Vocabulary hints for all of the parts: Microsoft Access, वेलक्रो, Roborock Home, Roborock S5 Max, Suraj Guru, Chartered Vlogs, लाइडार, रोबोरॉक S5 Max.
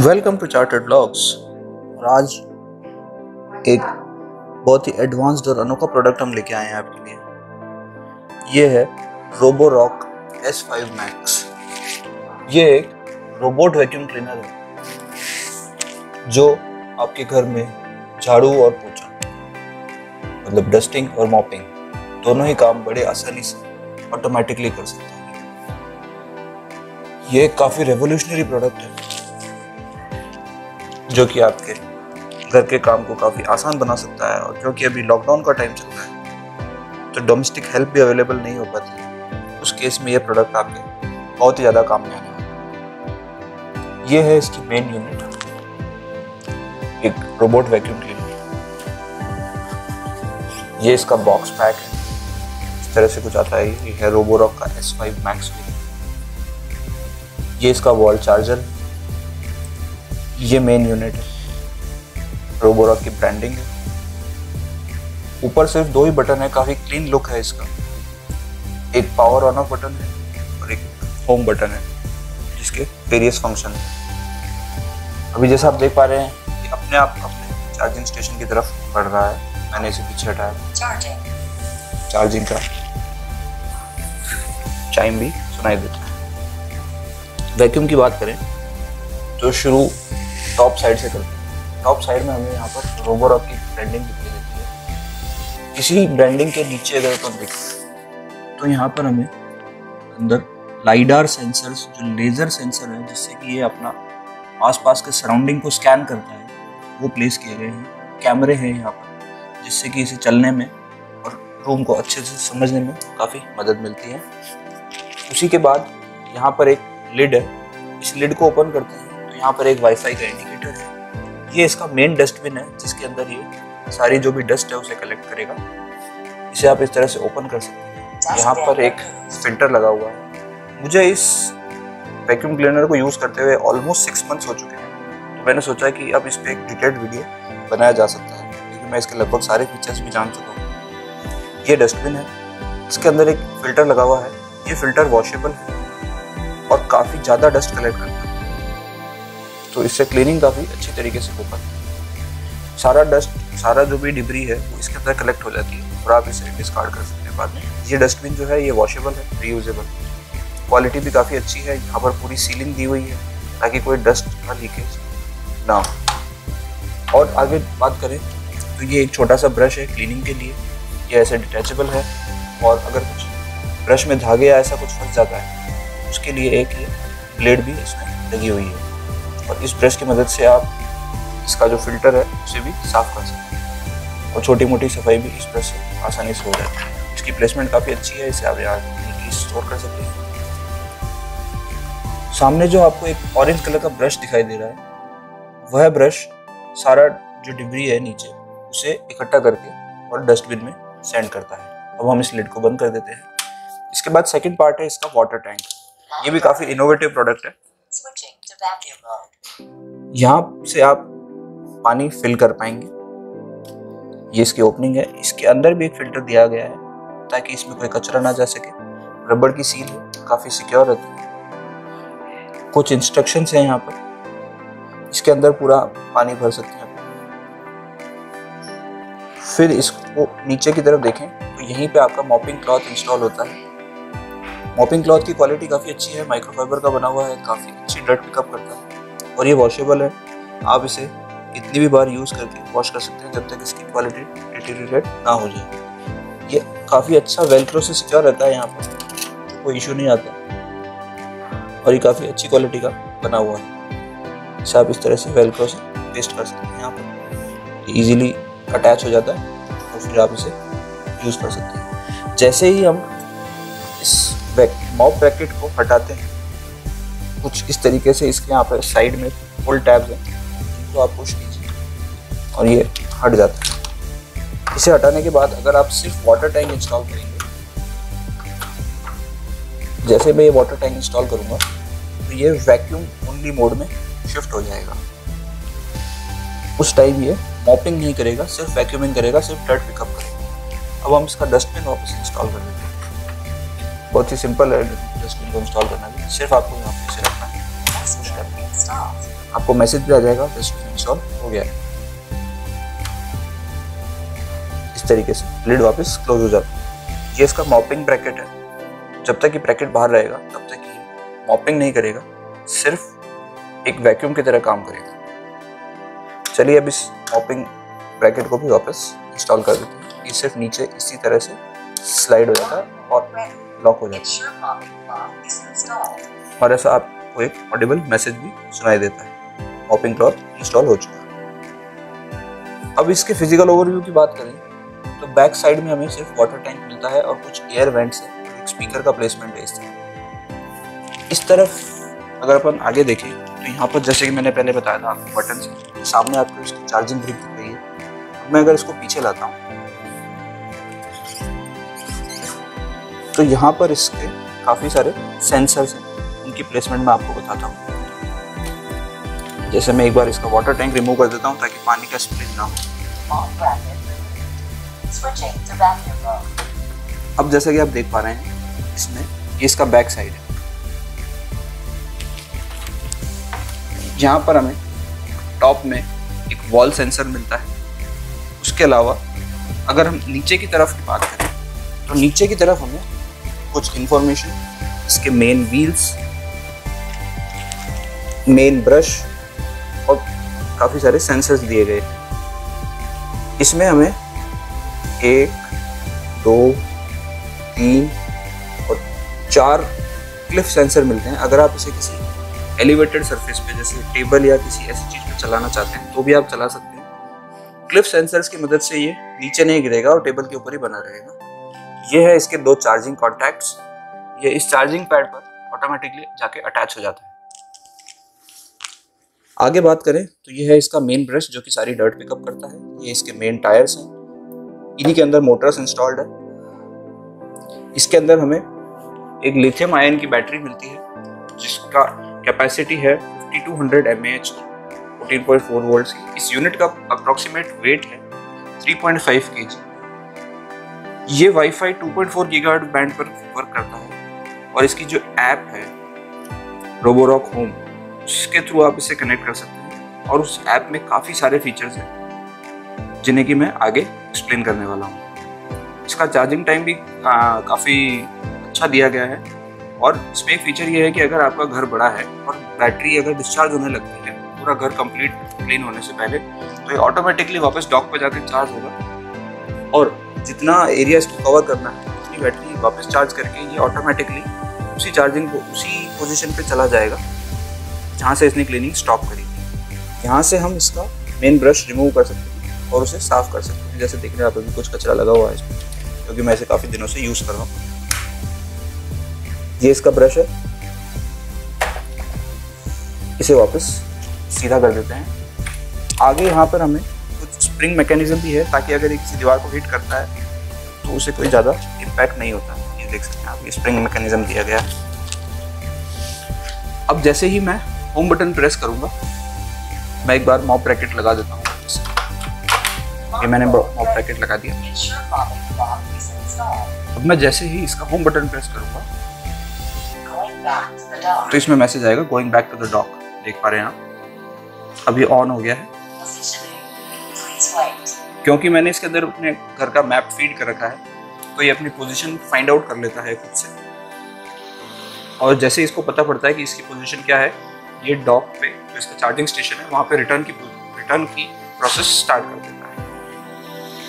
Welcome to chartered blogs. और आज एक बहुत ही एडवांस्ड और अनोखा प्रोडक्ट हम लेके आए हैं आपके लिए। ये है रोबोरॉक S5 Max। ये एक रोबोट वैक्यूम क्लीनर है जो आपके घर में झाड़ू और पोछा मतलब डस्टिंग और मॉपिंग दोनों ही काम बड़े आसानी से ऑटोमेटिकली कर सकता है। ये काफ़ी रेवोल्यूशनरी प्रोडक्ट है जो कि आपके घर के काम को काफ़ी आसान बना सकता है। और क्योंकि अभी लॉकडाउन का टाइम चल रहा है तो डोमेस्टिक हेल्प भी अवेलेबल नहीं हो पाती है, उस केस में ये प्रोडक्ट आपके बहुत ही ज़्यादा काम में आने वाला है। ये है इसकी मेन यूनिट, एक रोबोट वैक्यूम क्लीनर। ये इसका बॉक्स पैक है, इस तरह से कुछ आता है। ये है रोबोरॉक का S5 मैक्स। ये इसका वॉल चार्जर है। ये मेन यूनिट है, रोबोरॉक की ब्रांडिंग है। ऊपर सिर्फ दो ही बटन है, काफ़ी क्लीन लुक है इसका। एक पावर ऑन ऑफ बटन है और एक होम बटन है जिसके वेरियस फंक्शन है। अभी जैसा आप देख पा रहे हैं कि अपने आप अपने चार्जिंग स्टेशन की तरफ बढ़ रहा है। मैंने इसे पीछे हटाया। चार्जिंग का टाइम भी सुनाई देता है। वैक्यूम की बात करें तो शुरू टॉप साइड से करते हैं। टॉप साइड में हमें यहाँ पर रोबोरॉक की ब्रांडिंग दिखाई देती है। किसी ब्रांडिंग के नीचे अगर अपन देखें तो यहाँ पर हमें अंदर लाइडार सेंसर्स, जो लेज़र सेंसर है जिससे कि ये अपना आसपास के सराउंडिंग को स्कैन करता है, वो प्लेस किए गए हैं। कैमरे हैं यहाँ पर जिससे कि इसे चलने में और रूम को अच्छे से समझने में काफ़ी मदद मिलती है। उसी के बाद यहाँ पर एक लिड है, इस लिड को ओपन करते हैं। यहाँ पर एक वाईफाई का इंडिकेटर है। ये इसका मेन डस्टबिन है जिसके अंदर ये सारी जो भी डस्ट है उसे कलेक्ट करेगा। इसे आप इस तरह से ओपन कर सकते हैं। यहाँ पर एक फिल्टर लगा हुआ है। मुझे इस वैक्यूम क्लीनर को यूज़ करते हुए ऑलमोस्ट 6 महीने हो चुके हैं, तो मैंने सोचा कि अब इस पर एक डिटेल्ड वीडियो बनाया जा सकता है क्योंकि मैं इसके लगभग सारे फीचर्स भी जान चुका हूँ। ये डस्टबिन है, इसके अंदर एक फ़िल्टर लगा हुआ है। ये फ़िल्टर वॉशेबल है और काफ़ी ज़्यादा डस्ट कलेक्ट करता है, तो इससे क्लीनिंग काफ़ी अच्छी तरीके से हो पाती है। सारा डस्ट, सारा जो भी डिब्री है वो इसके अंदर कलेक्ट हो जाती है और आप इसे डिस्कार्ड कर सकते हैं बाद में। ये डस्टबिन जो है ये वॉशेबल है, रीयूजेबल, क्वालिटी भी काफ़ी अच्छी है। यहाँ पर पूरी सीलिंग दी हुई है ताकि कोई डस्ट का लीकेज ना हो। और आगे बात करें तो ये एक छोटा सा ब्रश है क्लीनिंग के लिए। ये ऐसे डिटैचेबल है और अगर कुछ ब्रश में धागे या ऐसा कुछ फंस जाता है उसके लिए एक ब्लेड भी इसमें लगी हुई है। और इस ब्रश की मदद से आप इसका जो फिल्टर है उसे भी साफ़ कर सकते हैं और छोटी मोटी सफाई भी इस ब्रश से आसानी से हो जाती है। इसकी प्लेसमेंट काफ़ी अच्छी है, इसे आप यहाँ स्टोर कर सकते हैं। सामने जो आपको एक ऑरेंज कलर का ब्रश दिखाई दे रहा है, वह ब्रश सारा जो डिब्री है नीचे उसे इकट्ठा करके और डस्टबिन में सेंड करता है। अब हम इस लिड को बंद कर देते हैं। इसके बाद सेकेंड पार्ट है इसका वाटर टैंक। ये भी काफ़ी इनोवेटिव प्रोडक्ट है। यहाँ से आप पानी फिल कर पाएंगे। ये इसकी ओपनिंग है, इसके अंदर भी एक फिल्टर दिया गया है ताकि इसमें कोई कचरा ना जा सके। रबड़ की सील है, काफ़ी सिक्योर रहती है। कुछ इंस्ट्रक्शंस हैं यहाँ पर, इसके अंदर पूरा पानी भर सकते हैं। फिर इसको नीचे की तरफ देखें तो यहीं पे आपका मॉपिंग क्लॉथ इंस्टॉल होता है। मॉपिंग क्लॉथ की क्वालिटी काफ़ी अच्छी है, माइक्रोफाइबर का बना हुआ है, काफ़ी अच्छी डर्ट पिकअप करता है और ये वॉशेबल है। आप इसे कितनी भी बार यूज़ करके वॉश कर सकते हैं जब तक इसकी क्वालिटी डिटेरियोरेट ना हो जाए। ये काफ़ी अच्छा वेलक्रो से सिक्योर रहता है, यहाँ पर कोई इशू नहीं आता और ये काफ़ी अच्छी क्वालिटी का बना हुआ है। इसे आप इस तरह से वेलक्रो से पेस्ट कर सकते हैं। यहाँ पर ईजिली अटैच हो जाता है और फिर आप इसे यूज़ कर सकते हैं। जैसे ही हम इस मॉप ब्रैकेट को हटाते हैं कुछ इस तरीके से, इसके यहाँ पर साइड में फुल टैब्स हैं तो आप पुश कीजिए और ये हट जाता है। इसे हटाने के बाद अगर आप सिर्फ वाटर टैंक इंस्टॉल करेंगे, जैसे मैं ये वाटर टैंक इंस्टॉल करूँगा तो ये वैक्यूम ओनली मोड में शिफ्ट हो जाएगा। उस टाइम ये मॉपिंग नहीं करेगा, सिर्फ वैक्यूमिंग करेगा, सिर्फ डर्ट पिकअप करेगा। अब हम इसका डस्टबिन वापस इंस्टॉल कर देते हैं। बहुत ही सिंपल है डस्टबिन को इंस्टॉल करना भी, सिर्फ आपको यहाँ पे इसे रखना है। आपको मैसेज भी आ जाएगा इंस्टॉल हो गया है। इस तरीके से लिड वापस क्लोज हो जाता है। ये इसका मॉपिंग ब्रैकेट है, जब तक कि ब्रैकेट बाहर रहेगा तब तक ये मॉपिंग नहीं करेगा, सिर्फ एक वैक्यूम की तरह काम करेगा। चलिए अब इस मॉपिंग ब्रैकेट को भी वापस इंस्टॉल कर देते हैं। ये सिर्फ नीचे इसी तरह से स्लाइड हो जाता है और लॉक हो जाता है और ऐसा आपको एक ऑडिबल मैसेज भी सुनाई देता है, मॉपिंग क्लॉथ इंस्टॉल हो चुका है। अब इसके फिजिकल ओवरव्यू की बात करें तो बैक साइड में हमें सिर्फ वाटर टैंक मिलता है और कुछ एयर वेंट्स है, एक स्पीकर का प्लेसमेंट है इस तरफ। इस तरफ अगर अपन आगे देखें तो यहाँ पर जैसे कि मैंने पहले बताया था आपको बटन के सामने आपको इसकी चार्जिंग ब्रिक दिख रही है। मैं अगर इसको पीछे लाता हूँ तो यहाँ पर इसके काफ़ी सारे सेंसर्स हैं, उनकी प्लेसमेंट में आपको बताता हूँ। जैसे मैं एक बार इसका वाटर टैंक रिमूव कर देता हूँ ताकि पानी का स्प्लिट ना हो। अब जैसा कि आप देख पा रहे हैं इसमें ये इसका बैक साइड है, जहाँ पर हमें टॉप में एक वॉल सेंसर मिलता है। उसके अलावा अगर हम नीचे की तरफ की बात करें तो नीचे की तरफ हमें कुछ इंफॉर्मेशन, इसके मेन व्हील्स, मेन ब्रश और काफ़ी सारे सेंसर्स दिए गए। इसमें हमें 1, 2, 3 और 4 क्लिफ सेंसर मिलते हैं। अगर आप इसे किसी एलिवेटेड सरफेस पे जैसे टेबल या किसी ऐसी चीज़ पे चलाना चाहते हैं तो भी आप चला सकते हैं। क्लिफ सेंसर्स की मदद से ये नीचे नहीं गिरेगा और टेबल के ऊपर ही बना रहेगा। ये है इसके 2 चार्जिंग कॉन्टैक्ट्स, ये इस चार्जिंग पैड पर ऑटोमेटिकली जाके अटैच हो जाता है। आगे बात करें तो ये है इसका मेन ब्रश जो कि सारी डर्ट पिकअप करता है। ये इसके मेन टायर्स हैं, इन्हीं के अंदर मोटर्स इंस्टॉल्ड है। इसके अंदर हमें एक लिथियम आयन की बैटरी मिलती है जिसका कैपेसिटी है 5200 mAh की, 14.4 वोल्ट की। इस यूनिट का अप्रॉक्सीमेट वेट है 3.5 kg। ये वाईफाई 2.4 गीगाहर्ट्ज़ बैंड पर वर्क करता है और इसकी जो ऐप है रोबोरॉक होम, जिसके थ्रू आप इसे कनेक्ट कर सकते हैं और उस ऐप में काफ़ी सारे फीचर्स हैं जिन्हें कि मैं आगे एक्सप्लेन करने वाला हूँ। इसका चार्जिंग टाइम भी काफ़ी अच्छा दिया गया है और इसमें एक फीचर ये है कि अगर आपका घर बड़ा है और बैटरी अगर डिस्चार्ज होने लगती है, पूरा घर कंप्लीट क्लीन होने से पहले, तो ये ऑटोमेटिकली वापस डॉक पर जाकर चार्ज होगा और जितना एरिया इसको कवर करना है उसकी बैटरी वापस चार्ज करके ये ऑटोमेटिकली उसी चार्जिंग को उसी पोजिशन पर चला जाएगा जहाँ से इसने क्लीनिंग स्टॉप करी। यहाँ से हम इसका मेन ब्रश रिमूव कर सकते हैं और उसे साफ़ कर सकते हैं। जैसे देख रहे हैं आप अभी कुछ कचरा लगा हुआ है इसमें, क्योंकि मैं इसे काफ़ी दिनों से यूज़ कर रहा हूँ। ये इसका ब्रश है, इसे वापस सीधा कर देते हैं। आगे यहाँ पर हमें कुछ स्प्रिंग मैकेनिज्म भी है ताकि अगर ये किसी दीवार को हिट करता है तो उसे कोई ज़्यादा इम्पैक्ट नहीं होता। ये देख सकते हैं आप, ये स्प्रिंग मैकेनिज्म दिया गया है। अब जैसे ही मैं होम बटन प्रेस करूंगा, मैं एक बार मॉप ब्रैकेट लगा देता हूँ। ये मैंने मॉप ब्रैकेट लगा दिया। अब मैं जैसे ही इसका होम बटन प्रेस करूंगा तो इसमें मैसेज आएगा going back to the dock. देख पा रहे हैं आप, अभी ऑन हो गया है। क्योंकि मैंने इसके अंदर अपने घर का मैप फीड कर रखा है तो ये अपनी पोजिशन फाइंड आउट कर लेता है खुद से और जैसे इसको पता पड़ता है कि इसकी पोजीशन क्या है, ये डॉक पे जो इसका चार्जिंग स्टेशन है वहाँ पे रिटर्न की प्रोसेस स्टार्ट कर देता है।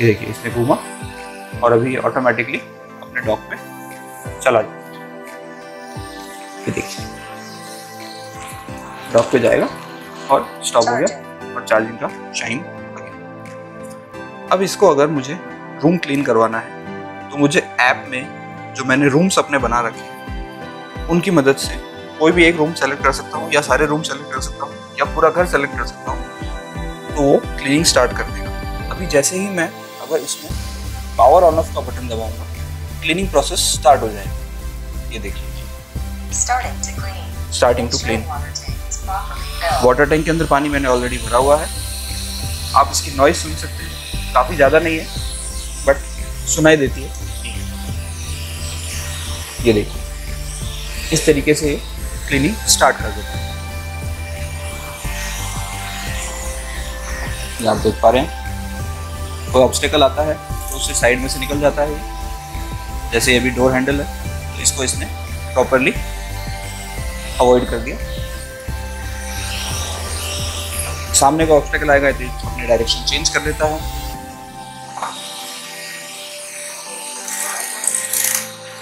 ये देखिए, इसने घूमा और अभी ऑटोमेटिकली अपने डॉक पे चला जाएगा। ये देखिए, डॉक पे जाएगा और स्टॉप हो गया और चार्जिंग का शाइन हो गया। अब इसको अगर मुझे रूम क्लीन करवाना है तो मुझे ऐप में जो मैंने रूम्स अपने बना रखे हैं उनकी मदद से कोई भी एक रूम सेलेक्ट कर सकता हूँ या सारे रूम सेलेक्ट कर सकता हूँ या पूरा घर सेलेक्ट कर सकता हूँ तो वो क्लीनिंग स्टार्ट कर देगा। अभी जैसे ही मैं अगर इसमें पावर ऑन ऑफ का बटन दबाऊंगा, क्लीनिंग प्रोसेस स्टार्ट हो जाएगी। ये देखिए, starting to clean. Water tank के अंदर पानी मैंने ऑलरेडी भरा हुआ है। आप इसकी नॉइज़ सुन सकते हैं, काफ़ी ज़्यादा नहीं है बट सुनाई देती है। ये देखिए, इस तरीके से क्लीनिंग स्टार्ट कर देता है। ये आप देख पा रहे हैं। कोई ऑब्स्टेकल आता है तो उससे साइड में से निकल जाता है ये। जैसे ये भी डोर हैंडल है तो इसको इसने प्रॉपरली अवॉइड कर दिया। सामने का ऑब्स्टेकल आएगा तो अपने डायरेक्शन चेंज कर लेता है।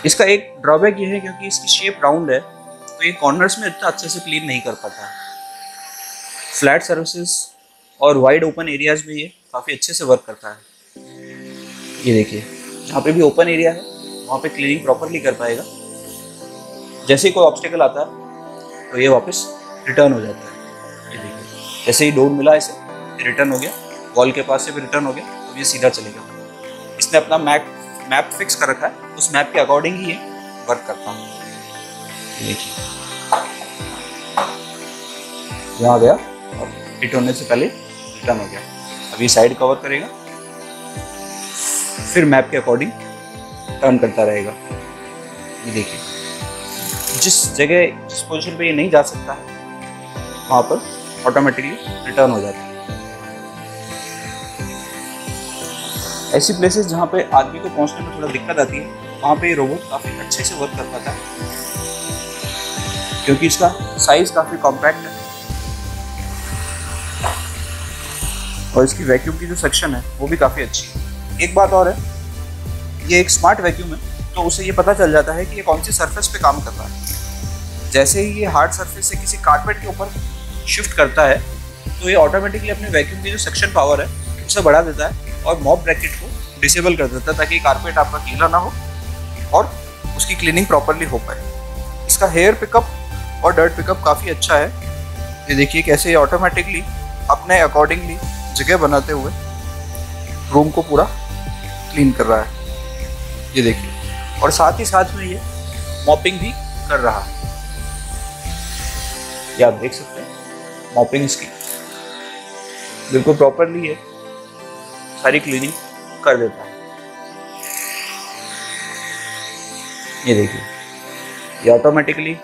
इसका एक ड्रॉबैक ये है क्योंकि इसकी शेप राउंड है तो ये कॉर्नर्स में इतना अच्छे से क्लीन नहीं कर पाता। फ्लैट सर्विसेज और वाइड ओपन एरियाज में ये काफ़ी अच्छे से वर्क करता है। ये देखिए जहाँ पे भी ओपन एरिया है वहाँ पे क्लीनिंग प्रॉपरली कर पाएगा। जैसे ही कोई ऑब्स्टेकल आता है तो ये वापस रिटर्न हो जाता है। ये देखिए जैसे ही डोर मिला इसे रिटर्न हो गया, वॉल के पास से भी रिटर्न हो गया, तो ये सीधा चलेगा। इसने अपना मैप फिक्स कर रखा है, उस मैप के अकॉर्डिंग ही ये वर्क करता हूँ। देखिए यहाँ गया और हिट होने से पहले रिटर्न हो गया। अब ये साइड कवर करेगा, फिर मैप के अकॉर्डिंग टर्न करता रहेगा। ये देखिए जिस पोजिशन पे ये नहीं जा सकता है वहाँ पर ऑटोमेटिकली रिटर्न हो जाता है। ऐसी प्लेसेस जहाँ पे आदमी को पहुँचने में थोड़ा दिक्कत आती है वहाँ पे ये रोबोट काफ़ी अच्छे से वर्क कर पाता है क्योंकि इसका साइज काफ़ी कॉम्पैक्ट है और इसकी वैक्यूम की जो सेक्शन है वो भी काफ़ी अच्छी है। एक बात और है, ये एक स्मार्ट वैक्यूम है तो उसे ये पता चल जाता है कि ये कौन सी सरफेस पे काम कर रहा है। जैसे ही ये हार्ड सरफेस से किसी कारपेट के ऊपर शिफ्ट करता है तो ये ऑटोमेटिकली अपने वैक्यूम की जो सेक्शन पावर है उसे बढ़ा देता है और मॉप ब्रैकेट को डिसेबल कर देता है ताकि कारपेट आपका गीला ना हो और उसकी क्लीनिंग प्रॉपरली हो पाए। इसका हेयर पिकअप और डर्ट पिकअप काफ़ी अच्छा है। ये देखिए कैसे ये ऑटोमेटिकली अपने अकॉर्डिंगली जगह बनाते हुए रूम को पूरा क्लीन कर रहा है। ये देखिए और साथ ही साथ में ये मॉपिंग भी कर रहा है। ये आप देख सकते हैं मॉपिंग इसकी बिल्कुल प्रॉपरली है, सारी क्लीनिंग कर देता है। ये देखिए ये ऑटोमेटिकली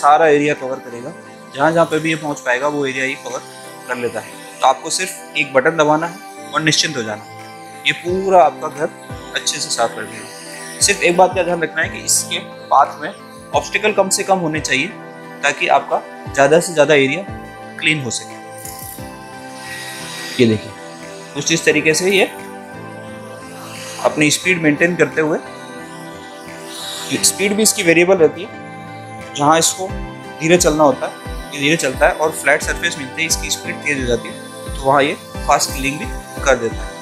सारा एरिया कवर करेगा, जहाँ जहाँ पे भी ये पहुँच पाएगा वो एरिया ही कवर कर लेता है। तो आपको सिर्फ एक बटन दबाना है और निश्चिंत हो जाना है, ये पूरा आपका घर अच्छे से साफ कर देगा। सिर्फ एक बात का ध्यान रखना है कि इसके पाथ में ऑब्स्टिकल कम से कम होने चाहिए ताकि आपका ज़्यादा से ज़्यादा एरिया क्लीन हो सके। ये देखिए कुछ इस तरीके से ये अपनी स्पीड मेंटेन करते हुए, स्पीड भी इसकी वेरिएबल रहती है, जहाँ इसको धीरे चलना होता है धीरे चलता है और फ्लैट सरफेस मिलते ही इसकी स्पीड तेज हो जाती है तो वहाँ ये फास्ट क्लीनिंग भी कर देता है।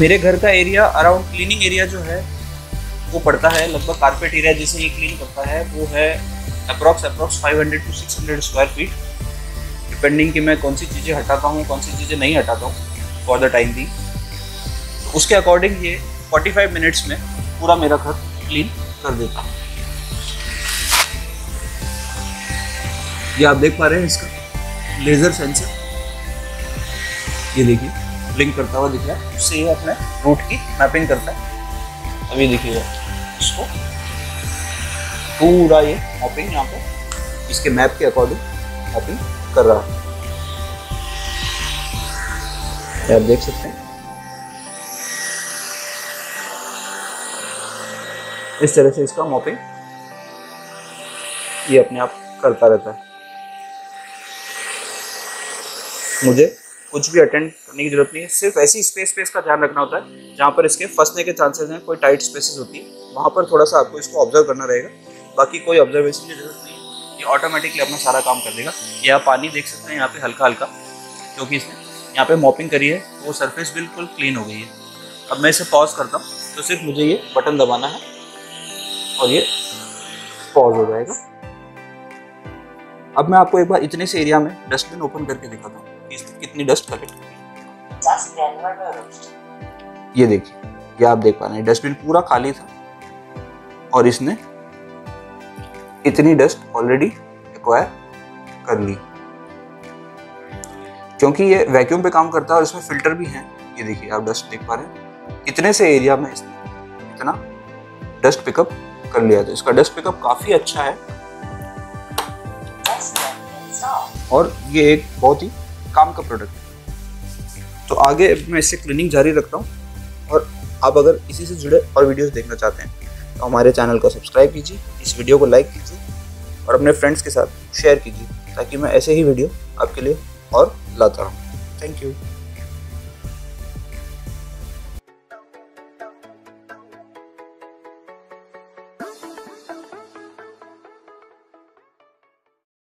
मेरे घर का एरिया अराउंड क्लीनिंग एरिया जो है वो पड़ता है लगभग कारपेट एरिया जैसे ये क्लीन करता है वो है approx 500 to 600 square feet, depending कि मैं कौन सी चीज़ें हटाता हूँ कौन सी चीज़ें नहीं हटाता हूँ फॉर द टाइम बी। उसके अकॉर्डिंग ये 45 मिनट्स में पूरा मेरा घर क्लीन कर देता है। ये आप देख पा रहे हैं इसका लेजर सेंसर, ये देखिए ब्लिंक करता हुआ दिख रहा है, उससे ये अपने रूट की मैपिंग करता है। अभी देखिए इसको पूरा ये मैपिंग यहाँ पे इसके मैप के अकॉर्डिंग मैपिंग कर रहा है। ये आप देख सकते हैं इस तरह से इसका मैपिंग ये अपने आप करता रहता है। मुझे कुछ भी अटेंड करने की जरूरत नहीं है, सिर्फ ऐसी स्पेस का ध्यान रखना होता है जहाँ पर इसके फंसने के चांसेस हैं, कोई टाइट स्पेसेस होती है वहाँ पर थोड़ा सा आपको इसको ऑब्जर्व करना रहेगा, बाकी कोई ऑब्जर्वेशन की जरूरत नहीं है। ये ऑटोमेटिकली अपना सारा काम कर देगा। ये आप पानी देख सकते हैं यहाँ पे हल्का हल्का, क्योंकि इसने यहाँ पे मॉपिंग करी है वो सरफेस बिल्कुल क्लीन हो गई है। अब मैं इसे पॉज करता हूँ तो सिर्फ मुझे ये बटन दबाना है और ये पॉज हो जाएगा। अब मैं आपको एक बार इतने से एरिया में डस्टबिन ओपन करके दिखाता हूँ कितनी डस्ट कलेक्ट हुई। ये देखिए ये आप देख पा रहे हैं डस्टबिन पूरा खाली था और इसने इतनी डस्ट ऑलरेडी एक्वायर कर ली क्योंकि ये वैक्यूम पे काम करता है और इसमें फिल्टर भी हैं। ये देखिए आप डस्ट देख पा रहे हैं, इतने से एरिया में इसने इतना डस्ट पिकअप कर लिया। तो इसका डस्ट पिकअप काफ़ी अच्छा है। और ये एक बहुत ही काम का प्रोडक्ट है। तो आगे मैं इससे क्लीनिंग जारी रखता हूँ, और आप अगर इसी से जुड़े और वीडियोस देखना चाहते हैं तो हमारे चैनल को सब्सक्राइब कीजिए, इस वीडियो को लाइक कीजिए और अपने फ्रेंड्स के साथ शेयर कीजिए, ताकि मैं ऐसे ही वीडियो आपके लिए और लाता रहूँ। Thank you.